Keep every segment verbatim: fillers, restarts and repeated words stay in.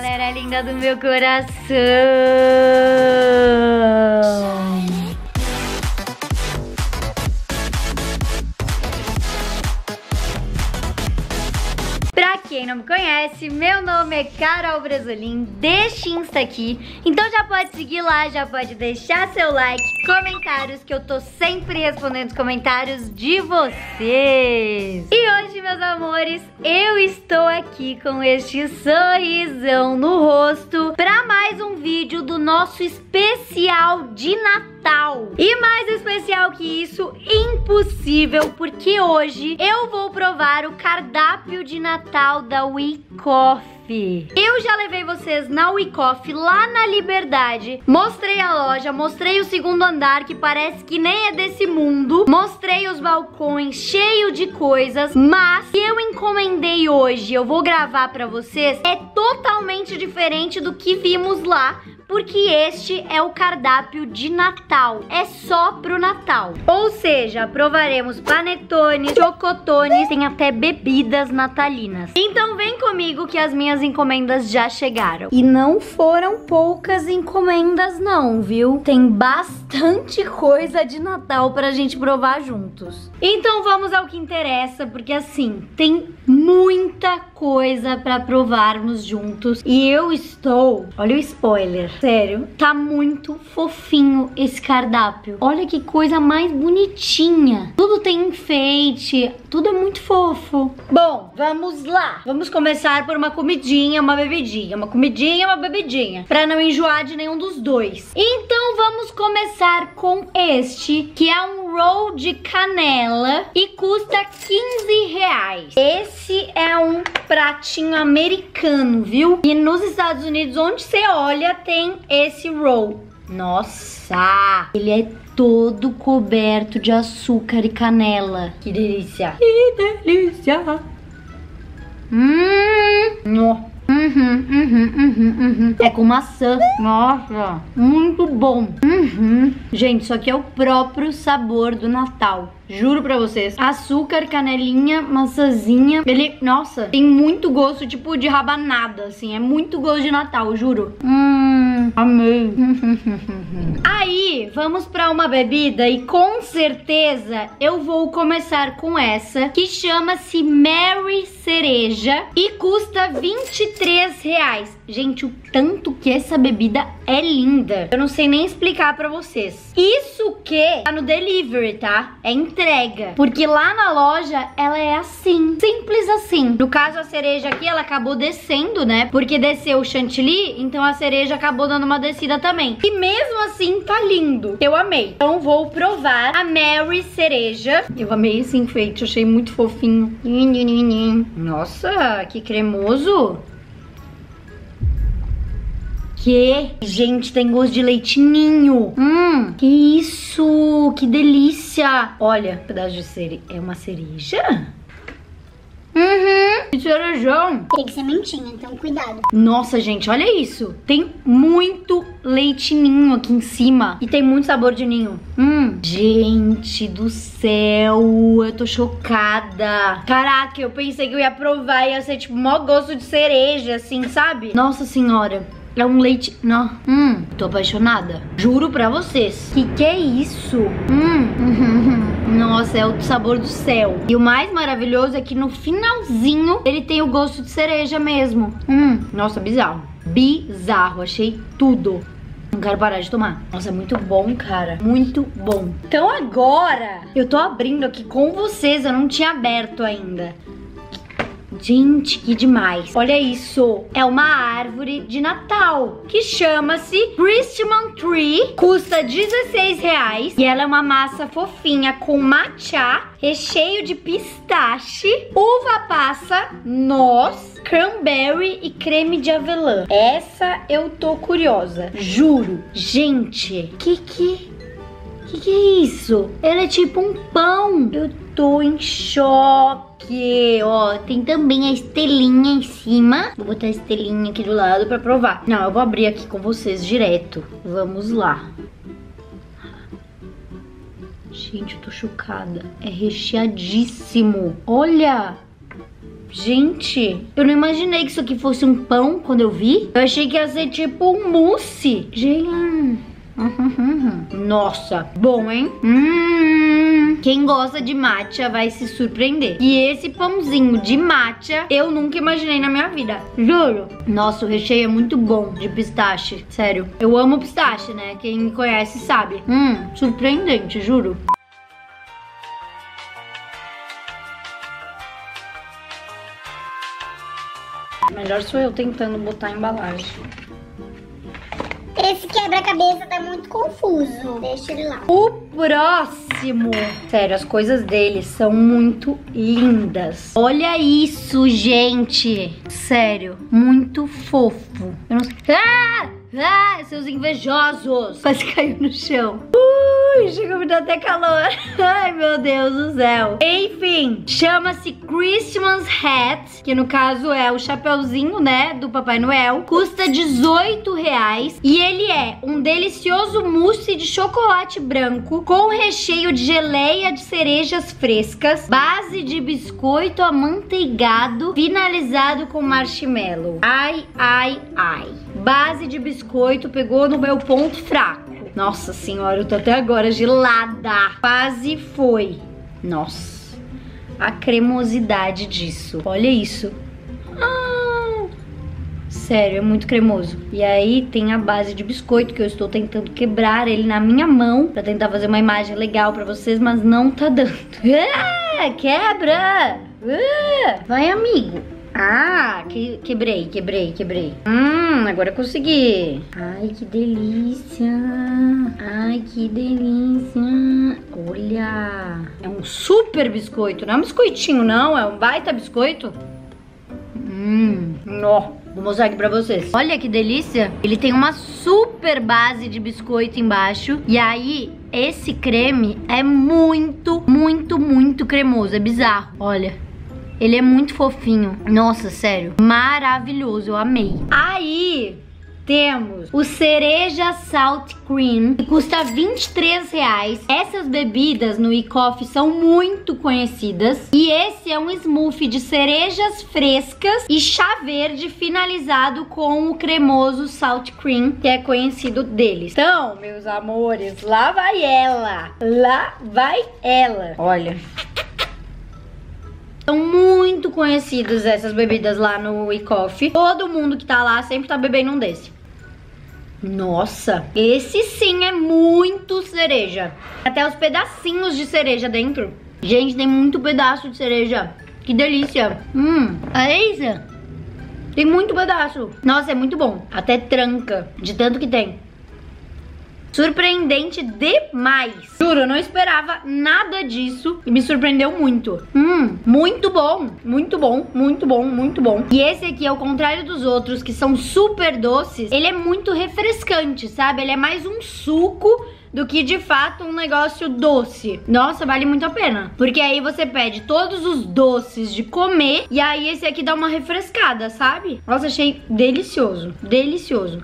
galera linda do meu coração! Pra quem não me conhece, meu nome é Carol Bresolin, deste Insta aqui. Então já pode seguir lá, já pode deixar seu like, comentários, que eu tô sempre respondendo os comentários de vocês. E hoje, meus amores, eu estou aqui com este sorrisão no rosto pra mais um vídeo do nosso especial de Natal. E mais especial que isso, impossível, porque hoje eu vou provar o cardápio de Natal da We Coffee. Eu já levei vocês na We Coffee, lá na Liberdade. Mostrei a loja, mostrei o segundo andar, que parece que nem é desse mundo. Mostrei os balcões cheio de coisas, mas o que eu encomendei hoje, eu vou gravar pra vocês, é totalmente diferente do que vimos lá, porque este é o cardápio de Natal. É só pro Natal. Ou seja, provaremos panetones, chocotones, tem até bebidas natalinas. Então vem comigo que as minhas As encomendas já chegaram. E não foram poucas encomendas não, viu? Tem bastante coisa de Natal pra gente provar juntos. Então vamos ao que interessa, porque assim, tem muita coisa pra provarmos juntos. E eu estou... Olha o spoiler. Sério, tá muito fofinho esse cardápio. Olha que coisa mais bonitinha. Tudo tem enfeite, tudo é muito fofo. Bom, vamos lá. Vamos começar por uma comida uma bebidinha, uma comidinha, uma bebidinha, pra não enjoar de nenhum dos dois. Então vamos começar com este, que é um roll de canela e custa quinze reais. Esse é um pratinho americano, viu? E nos Estados Unidos, onde você olha, tem esse roll. Nossa! Ele é todo coberto de açúcar e canela. Que delícia! Que delícia! Hum, uhum, uhum, uhum, uhum. É com maçã. Nossa, muito bom. Uhum. Gente, isso aqui é o próprio sabor do Natal. Juro pra vocês. Açúcar, canelinha, maçãzinha. Ele, nossa, tem muito gosto, tipo de rabanada, assim. É muito gosto de Natal, juro. Hum, amei. Aí, vamos pra uma bebida e com certeza eu vou começar com essa, que chama-se Mary Cereja e custa vinte e três reais. Gente, o tanto que essa bebida é linda. Eu não sei nem explicar pra vocês. Isso que tá no delivery, tá? É em entrega, porque lá na loja ela é assim, simples assim. No caso, a cereja aqui, ela acabou descendo, né? Porque desceu o chantilly, então a cereja acabou dando uma descida também. E mesmo assim, tá lindo. Eu amei. Então vou provar a Mary Cereja. Eu amei esse enfeite, achei muito fofinho. Nossa, que cremoso. Que, gente, tem gosto de leite ninho. Hum, que isso, que delícia. Olha, um pedaço de cereja. É uma cereja? Uhum, que cerejão. Tem que ser mentinha, então cuidado. Nossa, gente, olha isso. Tem muito leite ninho aqui em cima. E tem muito sabor de ninho. Hum, gente do céu, eu tô chocada. Caraca, eu pensei que eu ia provar e ia ser tipo mó gosto de cereja, assim, sabe? Nossa senhora. É um leite... Não. Hum, tô apaixonada. Juro pra vocês. Que que é isso? Hum. Nossa, é o sabor do céu. E o mais maravilhoso é que no finalzinho ele tem o gosto de cereja mesmo. Hum. Nossa, bizarro. Bizarro. Achei tudo. Não quero parar de tomar. Nossa, é muito bom, cara. Muito bom. Então agora eu tô abrindo aqui com vocês. Eu não tinha aberto ainda. Gente, que demais. Olha isso. É uma árvore de Natal que chama-se Christmas Tree. Custa dezesseis reais. E ela é uma massa fofinha com matcha, recheio de pistache, uva passa, noz, cranberry e creme de avelã. Essa eu tô curiosa. Juro. Gente, que que... Que que é isso? Ela é tipo um pão. Eu tô em choque. Que, ó, tem também a estrelinha em cima. Vou botar a estrelinha aqui do lado pra provar. Não, eu vou abrir aqui com vocês direto. Vamos lá. Gente, eu tô chocada. É recheadíssimo. Olha! Gente, eu não imaginei que isso aqui fosse um pão quando eu vi. Eu achei que ia ser tipo um mousse. Gente, hum, hum, hum, hum. Nossa, bom, hein? Hum, quem gosta de matcha vai se surpreender. E esse pãozinho de matcha eu nunca imaginei na minha vida, juro. Nossa, o recheio é muito bom de pistache, sério. Eu amo pistache, né? Quem me conhece sabe. Hum, surpreendente, juro. Melhor sou eu tentando botar a embalagem. Esse quebra-cabeça tá muito confuso. Deixa ele lá. O próximo. Sério, as coisas dele são muito lindas. Olha isso, gente. Sério, muito fofo. Eu não sei... Ah! Ah! Seus invejosos. Quase caiu no chão. Ui, chegou a me dar até calor. Ai, meu Deus do céu. Enfim, chama-se Christmas Hat, que no caso é o chapeuzinho, né, do Papai Noel. Custa dezoito reais e ele é um delicioso mousse de chocolate branco com recheio de geleia de cerejas frescas, base de biscoito amanteigado, finalizado com marshmallow. Ai, ai, ai. Base de biscoito pegou no meu ponto fraco. Nossa senhora, eu tô até agora gelada. Quase foi. Nossa, a cremosidade disso. Olha isso. Ah, sério, é muito cremoso. E aí tem a base de biscoito que eu estou tentando quebrar ele na minha mão pra tentar fazer uma imagem legal pra vocês, mas não tá dando. Ah, quebra! Ah, vai, amigo. Ah, que, quebrei, quebrei, quebrei. Hum, agora eu consegui. Ai, que delícia. Ai, que delícia. Olha. É um super biscoito. Não é um biscoitinho, não. É um baita biscoito. Hum, nó. Vou mostrar aqui pra vocês. Olha que delícia. Ele tem uma super base de biscoito embaixo. E aí, esse creme é muito, muito, muito cremoso. É bizarro. Olha. Ele é muito fofinho. Nossa, sério. Maravilhoso, eu amei. Aí temos o cereja salt cream, que custa vinte e três reais. Essas bebidas no We Coffee são muito conhecidas. E esse é um smoothie de cerejas frescas e chá verde finalizado com o cremoso salt cream, que é conhecido deles. Então, meus amores, lá vai ela. Lá vai ela. Olha. São muito conhecidas essas bebidas lá no We Coffee. Todo mundo que tá lá sempre tá bebendo um desse. Nossa, esse sim é muito cereja. Até os pedacinhos de cereja dentro. Gente, tem muito pedaço de cereja. Que delícia. Hum, é isso? Tem muito pedaço. Nossa, é muito bom. Até tranca, de tanto que tem. Surpreendente demais. Juro, eu não esperava nada disso e me surpreendeu muito. Hum, muito bom, muito bom, muito bom, muito bom. E esse aqui, ao contrário dos outros, que são super doces, ele é muito refrescante, sabe? Ele é mais um suco do que, de fato, um negócio doce. Nossa, vale muito a pena. Porque aí você pede todos os doces de comer e aí esse aqui dá uma refrescada, sabe? Nossa, achei delicioso, delicioso.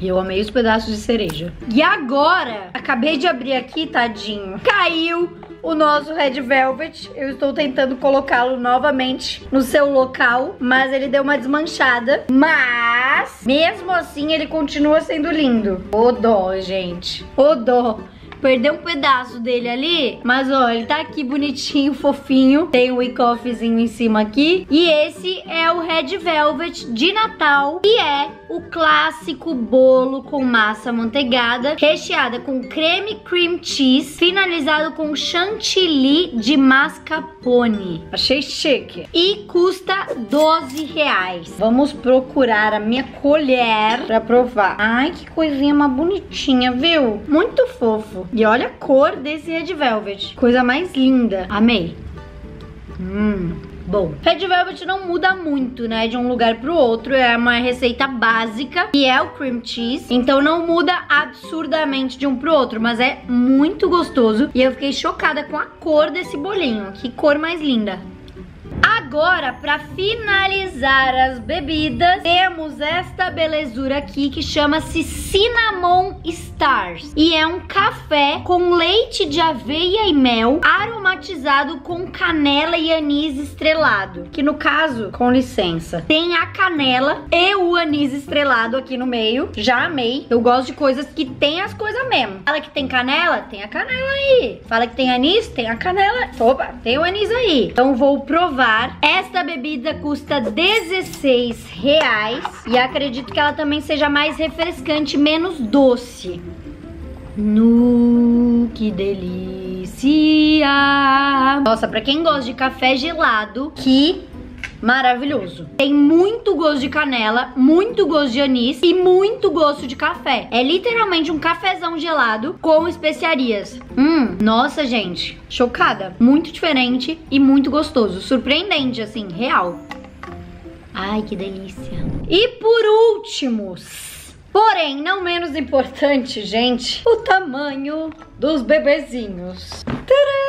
E eu amei os pedaços de cereja. E agora, acabei de abrir aqui, tadinho. Caiu o nosso Red Velvet. Eu estou tentando colocá-lo novamente no seu local, mas ele deu uma desmanchada. Mas, mesmo assim, ele continua sendo lindo. Ô dó, gente. Ô dó. Perdeu um pedaço dele ali, mas ó, ele tá aqui bonitinho, fofinho. Tem o We Coffeezinho em cima aqui. E esse é o Red Velvet de Natal, que é o clássico bolo com massa amanteigada, recheada com creme cream cheese, finalizado com chantilly de mascarpone. Achei chique. E custa doze reais. Vamos procurar a minha colher pra provar. Ai, que coisinha mais bonitinha, viu? Muito fofo. E olha a cor desse Red Velvet. Coisa mais linda. Amei. Hum, bom. Red Velvet não muda muito, né? De um lugar pro outro. É uma receita básica, que é o cream cheese. Então não muda absurdamente de um pro outro, mas é muito gostoso. E eu fiquei chocada com a cor desse bolinho. Que cor mais linda. Agora agora, para finalizar as bebidas, temos esta belezura aqui que chama-se Cinnamon Stars. E é um café com leite de aveia e mel, aromatizado com canela e anis estrelado. Que no caso, com licença, tem a canela e o anis estrelado aqui no meio. Já amei. Eu gosto de coisas que tem as coisas mesmo. Fala que tem canela, tem a canela aí. Fala que tem anis, tem a canela. Opa, tem o anis aí. Então vou provar. Esta bebida custa dezesseis reais. E acredito que ela também seja mais refrescante, menos doce. Nu, que delícia! Nossa, pra quem gosta de café gelado, que maravilhoso. Tem muito gosto de canela, muito gosto de anis e muito gosto de café. É literalmente um cafezão gelado com especiarias. Hum, nossa, gente, chocada. Muito diferente e muito gostoso. Surpreendente, assim, real. Ai, que delícia. E por último, porém, não menos importante, gente, o tamanho dos bebezinhos. Tcharam!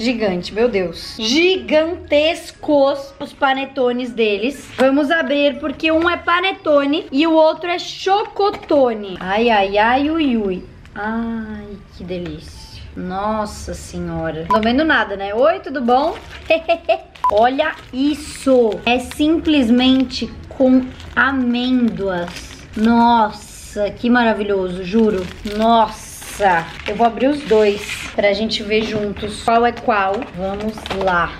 Gigante, meu Deus. Gigantescos os panetones deles. Vamos abrir porque um é panetone e o outro é chocotone. Ai, ai, ai, ui, ui. Ai, que delícia. Nossa senhora. Não tô vendo nada, né? Oi, tudo bom? Olha isso. É simplesmente com amêndoas. Nossa, que maravilhoso, juro. Nossa. Eu vou abrir os dois pra gente ver juntos qual é qual. Vamos lá.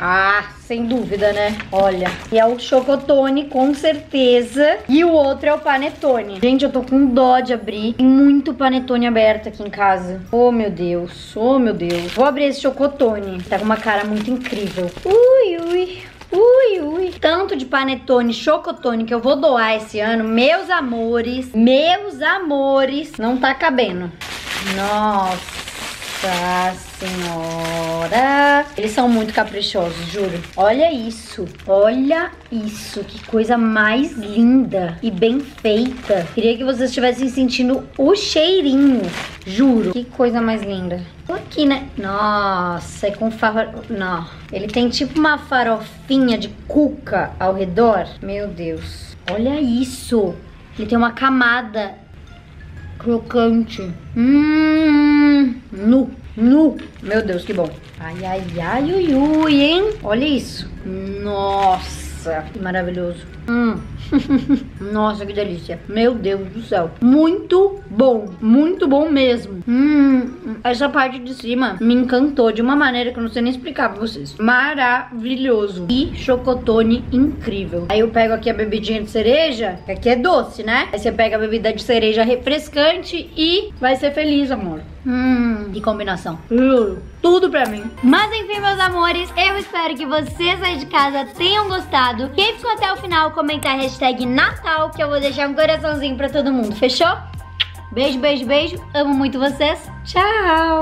Ah, sem dúvida, né? Olha. E é o chocotone, com certeza. E o outro é o panetone. Gente, eu tô com dó de abrir. Tem muito panetone aberto aqui em casa. Oh, meu Deus. Oh, meu Deus. Vou abrir esse chocotone. Tá com uma cara muito incrível. Ui, ui. Ui, ui. Tanto de panetone, chocotone que eu vou doar esse ano. Meus amores. Meus amores. Não tá cabendo. Nossa senhora. Eles são muito caprichosos, juro. Olha isso. Olha isso. Que coisa mais linda e bem feita. Queria que vocês estivessem sentindo o cheirinho. Juro. Que coisa mais linda. Aqui, né? Nossa, é com farofa. Não. Ele tem tipo uma farofinha de cuca ao redor. Meu Deus. Olha isso. Ele tem uma camada crocante. Hum, nu, nu. Meu Deus, que bom. Ai, ai, ai, ui, ui, hein? Olha isso. Nossa, que maravilhoso. Hum. Nossa, que delícia. Meu Deus do céu. Muito bom. Muito bom mesmo. Hum, essa parte de cima me encantou de uma maneira que eu não sei nem explicar pra vocês. Maravilhoso. E chocotone incrível. Aí eu pego aqui a bebidinha de cereja, que aqui é doce, né? Aí você pega a bebida de cereja refrescante e vai ser feliz, amor. Hum, que combinação. Juro. Tudo pra mim. Mas enfim, meus amores, eu espero que vocês aí de casa tenham gostado. Quem ficou até o final, comenta a hashtag Natal, que eu vou deixar um coraçãozinho pra todo mundo. Fechou? Beijo, beijo, beijo. Amo muito vocês. Tchau!